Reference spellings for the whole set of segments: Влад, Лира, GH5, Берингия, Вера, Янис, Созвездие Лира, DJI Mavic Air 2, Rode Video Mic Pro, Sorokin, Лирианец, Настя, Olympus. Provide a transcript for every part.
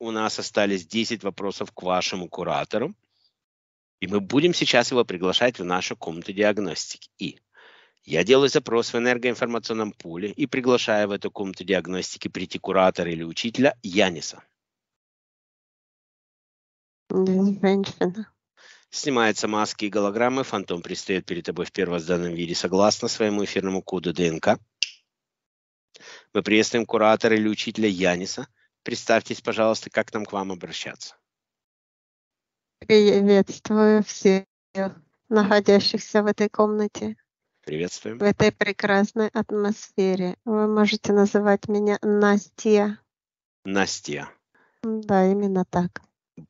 у нас остались 10 вопросов к вашему куратору, и мы будем сейчас его приглашать в нашу комнату диагностики. И я делаю запрос в энергоинформационном пуле и приглашаю в эту комнату диагностики прийти куратора или учителя Яниса. Женщина. Снимаются маски и голограммы. Фантом предстает перед тобой в первозданном виде согласно своему эфирному коду ДНК. Мы приветствуем куратора или учителя Яниса. Представьтесь, пожалуйста, как нам к вам обращаться. Приветствую всех находящихся в этой комнате. Приветствуем. В этой прекрасной атмосфере. Вы можете называть меня Настя. Настя. Да, именно так.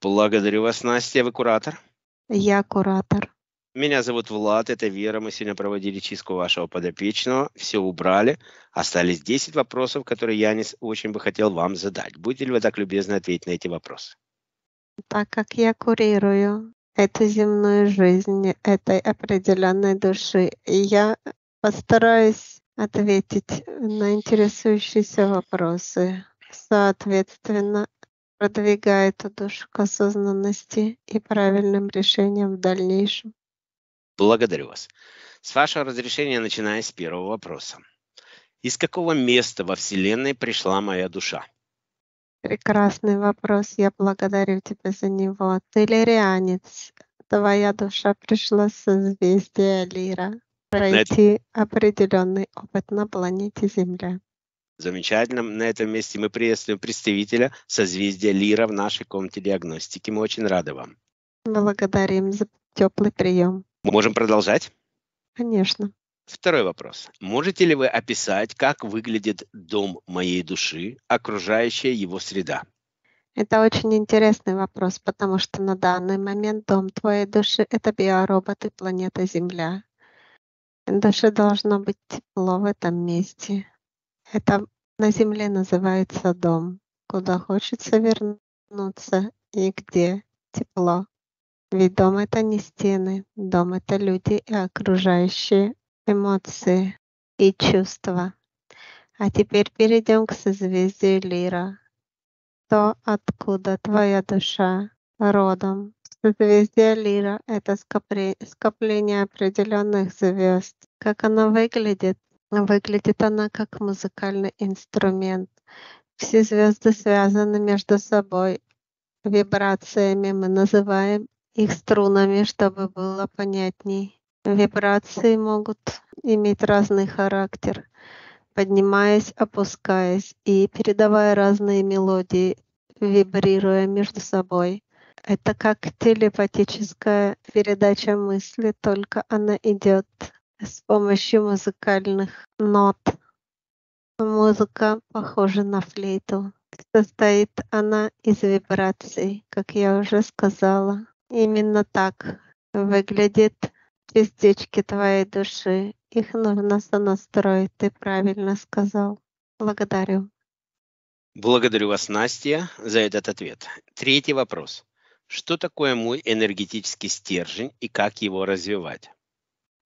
Благодарю вас, Настя. Вы куратор? Я куратор. Меня зовут Влад, это Вера. Мы сегодня проводили чистку вашего подопечного. Все убрали. Остались 10 вопросов, которые Янис очень бы хотел вам задать. Будете ли вы так любезны ответить на эти вопросы? Так как я курирую эту земную жизнь этой определенной души, я постараюсь ответить на интересующиеся вопросы. Соответственно, продвигая эту душу к осознанности и правильным решениям в дальнейшем. Благодарю вас. С вашего разрешения, начиная с первого вопроса. Из какого места во Вселенной пришла моя душа? Прекрасный вопрос. Я благодарю тебя за него. Ты лирианец. Твоя душа пришла с созвездия Лира. Пройти определенный опыт на планете Земля. Замечательно. На этом месте мы приветствуем представителя созвездия Лира в нашей комнате диагностики. Мы очень рады вам. Благодарим за теплый прием. Мы можем продолжать? Конечно. Второй вопрос. Можете ли вы описать, как выглядит дом моей души, окружающая его среда? Это очень интересный вопрос, потому что на данный момент дом твоей души — это биороботы планеты Земля. Душе должно быть тепло в этом месте. Это на Земле называется дом, куда хочется вернуться и где тепло. Ведь дом — это не стены, дом — это люди и окружающие эмоции и чувства. А теперь перейдем к созвездию Лира. То, откуда твоя душа родом. Созвездие Лира — это скопление определенных звезд. Как оно выглядит? Выглядит она как музыкальный инструмент. Все звезды связаны между собой. Вибрациями мы называем их струнами, чтобы было понятней. Вибрации могут иметь разный характер, поднимаясь, опускаясь и передавая разные мелодии, вибрируя между собой. Это как телепатическая передача мысли, только она идет с помощью музыкальных нот. Музыка похожа на флейту. Состоит она из вибраций, как я уже сказала. Именно так выглядят частички твоей души. Их нужно сонастроить, ты правильно сказал. Благодарю. Благодарю вас, Настя, за этот ответ. Третий вопрос. Что такое мой энергетический стержень и как его развивать?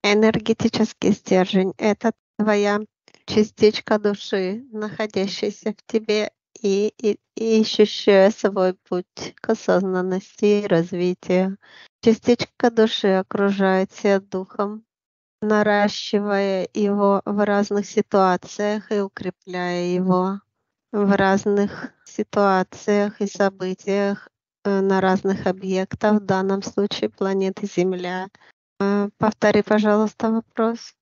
Энергетический стержень — это твоя частичка души, находящаяся в тебе, и ищущая свой путь к осознанности и развитию. Частичка души окружает себя духом, наращивая его в разных ситуациях и укрепляя его в разных ситуациях и событиях на разных объектах, в данном случае планеты Земля. Повтори, пожалуйста, вопрос.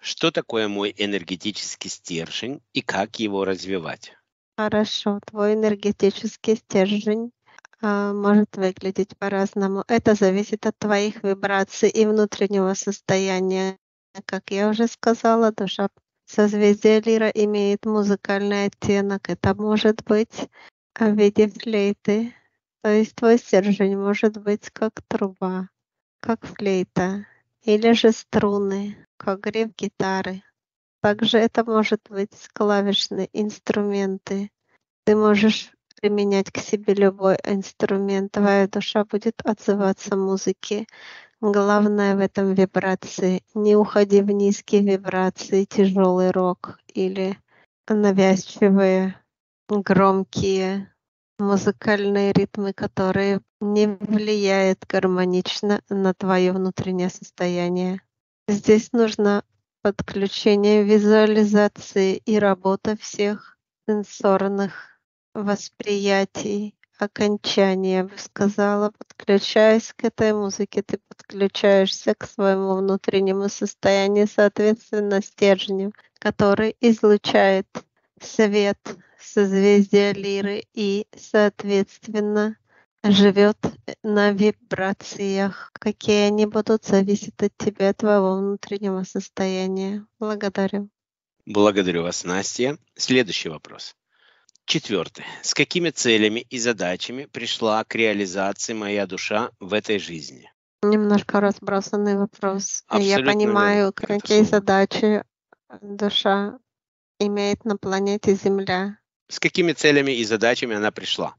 Что такое мой энергетический стержень и как его развивать? Хорошо, твой энергетический стержень может выглядеть по-разному. Это зависит от твоих вибраций и внутреннего состояния. Как я уже сказала, душа созвездия Лира имеет музыкальный оттенок. Это может быть в виде флейты. То есть твой стержень может быть как труба, как флейта, или же струны, как гриф гитары. Также это может быть клавишные инструменты. Ты можешь применять к себе любой инструмент. Твоя душа будет отзываться музыке. Главное в этом вибрации. Не уходи в низкие вибрации, тяжелый рок или навязчивые, громкие музыкальные ритмы, которые не влияют гармонично на твое внутреннее состояние. Здесь нужно подключение визуализации и работа всех сенсорных восприятий, окончания, я бы сказала. Подключаясь к этой музыке, ты подключаешься к своему внутреннему состоянию, соответственно, стержню, который излучает свет созвездия Лиры и, соответственно, живет на вибрациях. Какие они будут, зависит от тебя, от твоего внутреннего состояния. Благодарю. Благодарю вас, Настя. Следующий вопрос. 4. С какими целями и задачами пришла к реализации моя душа в этой жизни? Немножко разбросанный вопрос. Абсолютно. Я понимаю, какие задачи душа имеет на планете Земля. С какими целями и задачами она пришла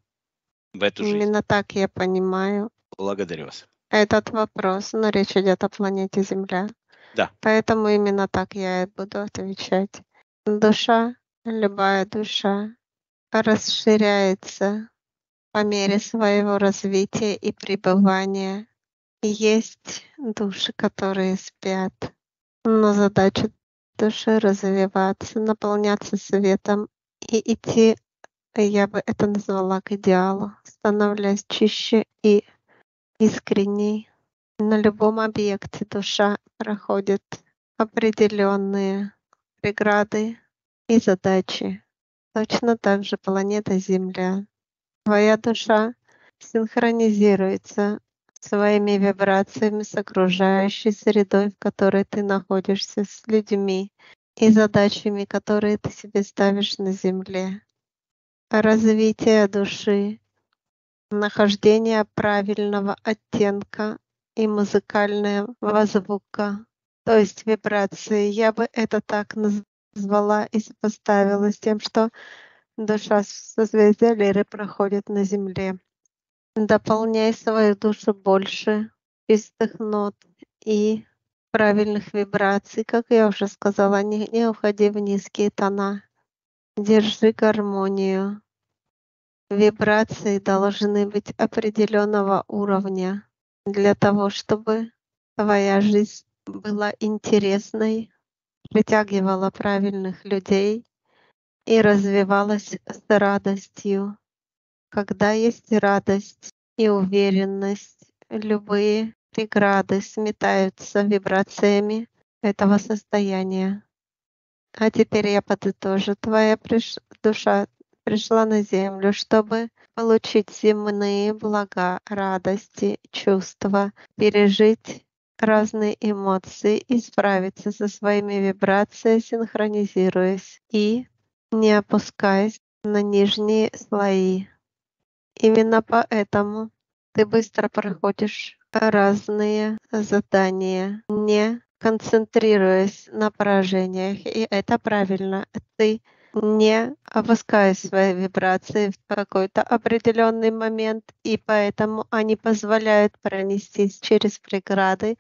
в эту жизнь? Именно так я понимаю. Благодарю вас. Этот вопрос, но речь идет о планете Земля. Да. Поэтому именно так я и буду отвечать. Душа, любая душа, расширяется по мере своего развития и пребывания. Есть души, которые спят, но задача души — развиваться, наполняться светом и идти, я бы это назвала, к идеалу, становляясь чище и искренней. На любом объекте душа проходит определенные преграды и задачи. Точно так же планета Земля. Твоя душа синхронизируется своими вибрациями с окружающей средой, в которой ты находишься, с людьми и задачами, которые ты себе ставишь на Земле. Развитие души, нахождение правильного оттенка и музыкального звука, то есть вибрации. Я бы это так назвала и сопоставила с тем, что душа созвездия Лиры проходит на Земле. Дополняй свою душу больше чистых нот и правильных вибраций. Как я уже сказала, не уходи в низкие тона. Держи гармонию. Вибрации должны быть определенного уровня для того, чтобы твоя жизнь была интересной, притягивала правильных людей и развивалась с радостью. Когда есть радость и уверенность, любые преграды сметаются вибрациями этого состояния. А теперь я подытожу. Твоя душа пришла на Землю, чтобы получить земные блага, радости, чувства, пережить разные эмоции и справиться со своими вибрациями, синхронизируясь и не опускаясь на нижние слои. Именно поэтому ты быстро проходишь разные задания, не концентрируясь на поражениях. И это правильно. Ты не опускаешь свои вибрации в какой-то определенный момент, и поэтому они позволяют пронестись через преграды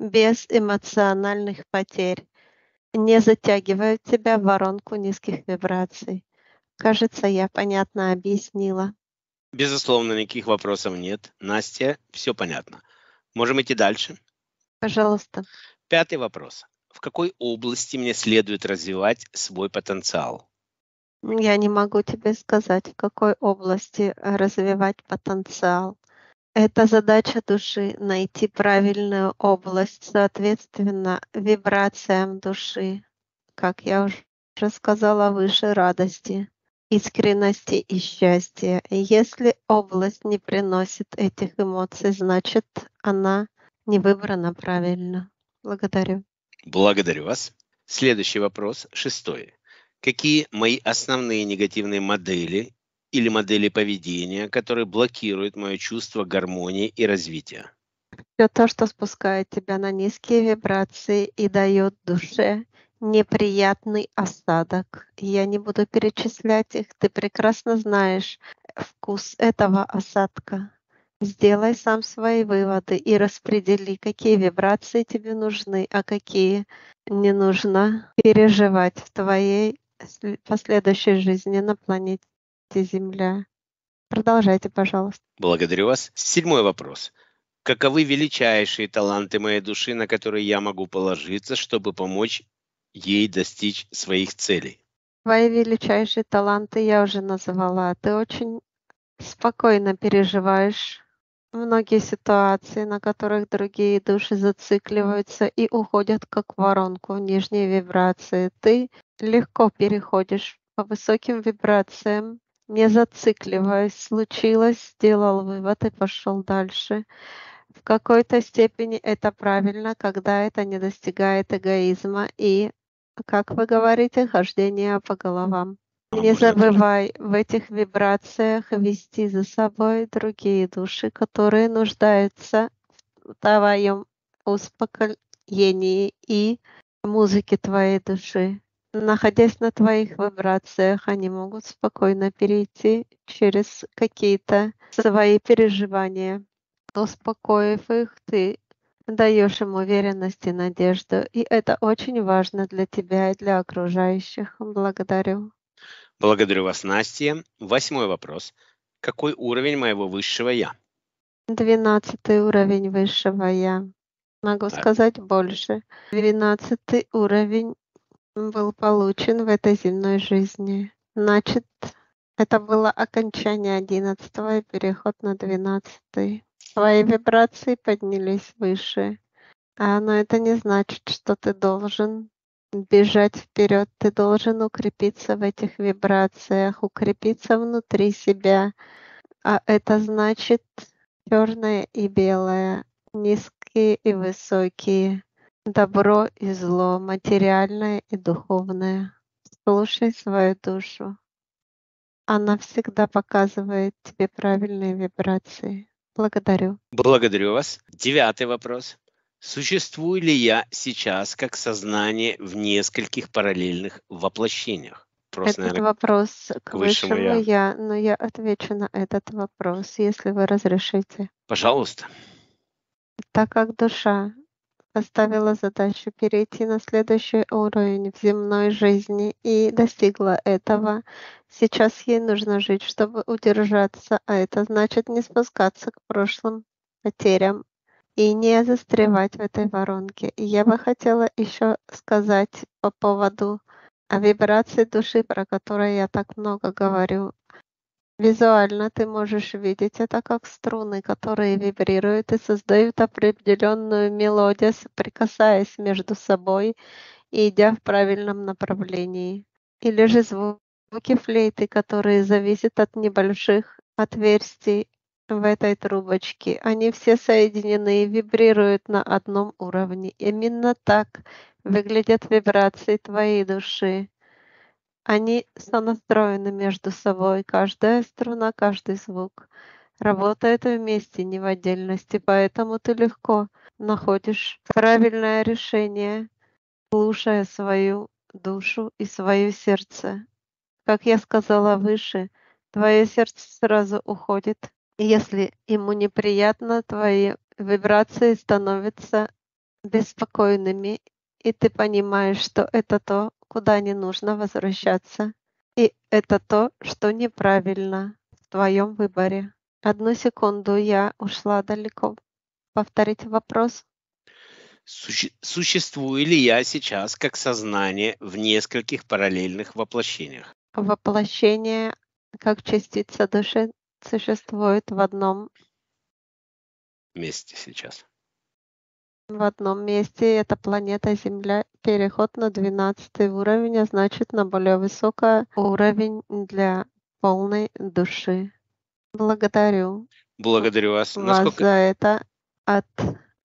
без эмоциональных потерь, не затягивают тебя в воронку низких вибраций. Кажется, я понятно объяснила. Безусловно, никаких вопросов нет. Настя, все понятно. Можем идти дальше? Пожалуйста. 5. вопрос. В какой области мне следует развивать свой потенциал? Я не могу тебе сказать, в какой области развивать потенциал. Это задача души — найти правильную область, соответственно, вибрациям души, как я уже сказала выше, радости, искренности и счастья. Если область не приносит этих эмоций, значит, она не выбрана правильно. Благодарю. Благодарю вас. Следующий вопрос, 6. Какие мои основные негативные модели или модели поведения, которые блокируют мое чувство гармонии и развития? Все то, что спускает тебя на низкие вибрации и дает душе неприятный осадок. Я не буду перечислять их, ты прекрасно знаешь вкус этого осадка. Сделай сам свои выводы и распредели, какие вибрации тебе нужны, а какие не нужно переживать в твоей последующей жизни на планете Земля. Продолжайте, пожалуйста. Благодарю вас. Седьмой вопрос. Каковы величайшие таланты моей души, на которые я могу положиться, чтобы помочь ей достичь своих целей? Твои величайшие таланты я уже называла. Ты очень спокойно переживаешь многие ситуации, на которых другие души зацикливаются и уходят как воронку в нижние вибрации. Ты легко переходишь по высоким вибрациям, не зацикливаясь. Случилось, сделал вывод и пошел дальше. В какой-то степени это правильно, когда это не достигает эгоизма и, как вы говорите, хождение по головам. Не забывай в этих вибрациях вести за собой другие души, которые нуждаются в твоем успокоении и музыке твоей души. Находясь на твоих вибрациях, они могут спокойно перейти через какие-то свои переживания. Успокоив их, ты даешь им уверенность и надежду. И это очень важно для тебя и для окружающих. Благодарю. Благодарю вас, Настя. Восьмой вопрос. Какой уровень моего высшего я? 12-й уровень высшего я. Могу сказать больше. 12-й уровень был получен в этой земной жизни. Значит, это было окончание 11-го и переход на 12-й. Твои вибрации поднялись выше. Но это не значит, что ты должен бежать вперед. Ты должен укрепиться в этих вибрациях, укрепиться внутри себя. А это значит черное и белое, низкие и высокие, добро и зло, материальное и духовное. Слушай свою душу. Она всегда показывает тебе правильные вибрации. Благодарю. Благодарю вас. 9-й вопрос. Существую ли я сейчас как сознание в нескольких параллельных воплощениях? Просто, этот, наверное, вопрос к высшему я, но я отвечу на этот вопрос, если вы разрешите. Пожалуйста. Так как душа поставила задачу перейти на следующий уровень в земной жизни и достигла этого, сейчас ей нужно жить, чтобы удержаться, а это значит не спускаться к прошлым потерям и не застревать в этой воронке. И я бы хотела еще сказать по поводу вибраций души, про которые я так много говорю. Визуально ты можешь видеть это как струны, которые вибрируют и создают определенную мелодию, соприкасаясь между собой и идя в правильном направлении. Или же звуки флейты, которые зависят от небольших отверстий в этой трубочке. Они все соединены и вибрируют на одном уровне. Именно так выглядят вибрации твоей души. Они сонастроены между собой. Каждая струна, каждый звук работает вместе, не в отдельности. Поэтому ты легко находишь правильное решение, слушая свою душу и свое сердце. Как я сказала выше, твое сердце сразу уходит. Если ему неприятно, твои вибрации становятся беспокойными, и ты понимаешь, что это то, куда не нужно возвращаться, и это то, что неправильно в твоем выборе. Одну секунду, я ушла далеко. Повторите вопрос. Существую ли я сейчас как сознание в нескольких параллельных воплощениях? Воплощение как частица души существует в одном месте сейчас. В одном месте, это планета Земля, переход на 12-й уровень, а значит на более высокий уровень для полной души. Благодарю. Благодарю вас. Насколько... за это от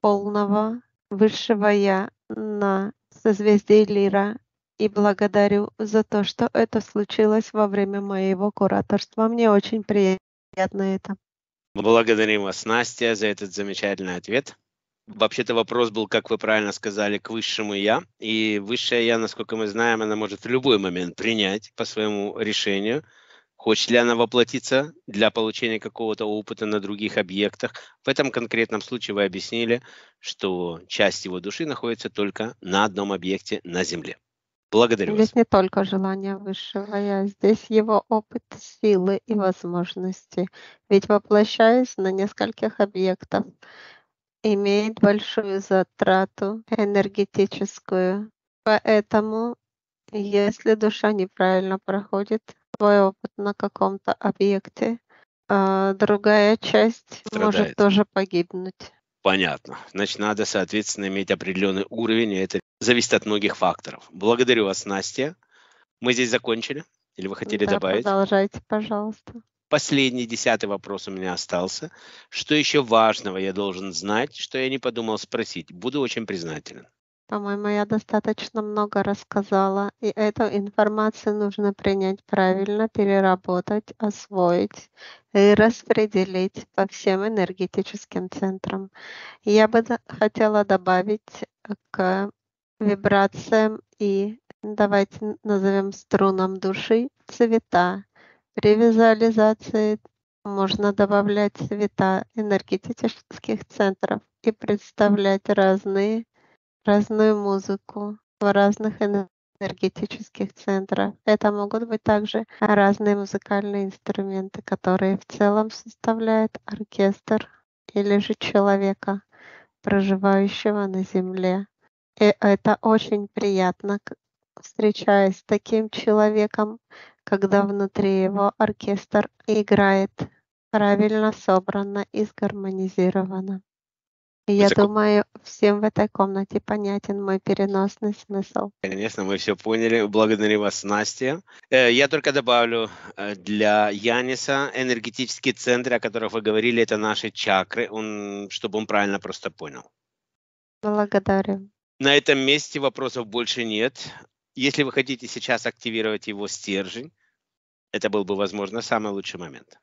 полного высшего я на созвездие Лира. И благодарю за то, что это случилось во время моего кураторства. Мне очень приятно это. Благодарим вас, Настя, за этот замечательный ответ. Вообще-то вопрос был, как вы правильно сказали, к высшему я. И высшее я, насколько мы знаем, она может в любой момент принять по своему решению. Хочет ли она воплотиться для получения какого-то опыта на других объектах. В этом конкретном случае вы объяснили, что часть его души находится только на одном объекте на Земле. Благодарю вас. Здесь не только желание высшего я, здесь его опыт, силы и возможности. Ведь воплощаясь на нескольких объектах, имеет большую затрату энергетическую. Поэтому, если душа неправильно проходит свой опыт на каком-то объекте, другая часть страдает, может тоже погибнуть. Понятно. Значит, надо, соответственно, иметь определенный уровень, и это зависит от многих факторов. Благодарю вас, Настя. Мы здесь закончили? Или вы хотели добавить? Продолжайте, пожалуйста. Последний, 10-й вопрос у меня остался. Что еще важного я должен знать, что я не подумал спросить? Буду очень признателен. По-моему, я достаточно много рассказала, и эту информацию нужно принять правильно, переработать, освоить и распределить по всем энергетическим центрам. Я бы хотела добавить к вибрациям и, давайте назовем, струнам души цвета. При визуализации можно добавлять цвета энергетических центров и представлять разную музыку в разных энергетических центрах. Это могут быть также разные музыкальные инструменты, которые в целом составляют оркестр или же человека, проживающего на Земле. И это очень приятно, встречаясь с таким человеком, когда внутри его оркестр играет правильно, собрано и сгармонизировано. Я думаю, всем в этой комнате понятен мой переносный смысл. Конечно, мы все поняли. Благодарю вас, Настя. Я только добавлю для Яниса энергетические центры, о которых вы говорили, это наши чакры, чтобы он правильно просто понял. Благодарю. На этом месте вопросов больше нет. Если вы хотите сейчас активировать его стержень, это был бы, возможно, самый лучший момент.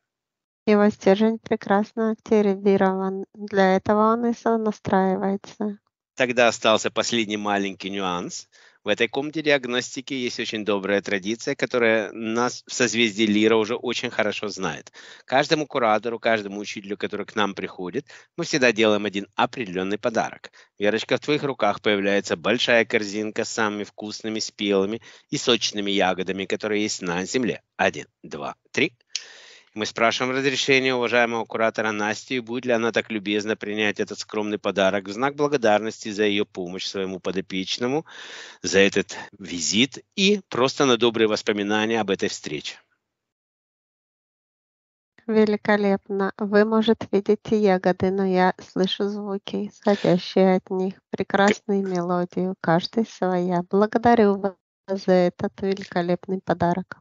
Его стержень прекрасно активирован. Для этого он и сонастраивается. Тогда остался последний маленький нюанс. В этой комнате диагностики есть очень добрая традиция, которая нас в созвездии Лира уже очень хорошо знает. Каждому куратору, каждому учителю, который к нам приходит, мы всегда делаем один определенный подарок. Верочка, в твоих руках появляется большая корзинка с самыми вкусными, спелыми и сочными ягодами, которые есть на Земле. 1, 2, 3. Мы спрашиваем разрешения уважаемого куратора Насти, и будет ли она так любезно принять этот скромный подарок в знак благодарности за ее помощь своему подопечному, за этот визит и просто на добрые воспоминания об этой встрече. Великолепно. Вы, может, видите ягоды, но я слышу звуки, исходящие от них. Прекрасную мелодию, каждый своя. Благодарю вас за этот великолепный подарок.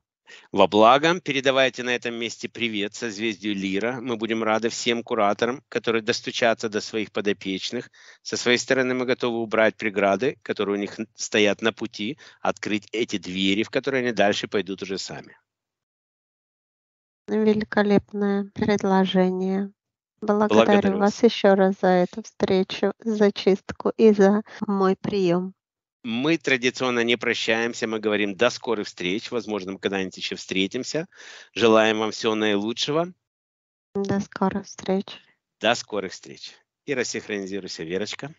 Во благо, передавайте на этом месте привет созвездию Лира. Мы будем рады всем кураторам, которые достучатся до своих подопечных. Со своей стороны мы готовы убрать преграды, которые у них стоят на пути, открыть эти двери, в которые они дальше пойдут уже сами. Великолепное предложение. Благодарю вас еще раз за эту встречу, за чистку и за мой прием. Мы традиционно не прощаемся, мы говорим до скорых встреч, возможно, мы когда-нибудь еще встретимся. Желаем вам всего наилучшего. До скорых встреч. До скорых встреч. И рассинхронизируйся, Верочка.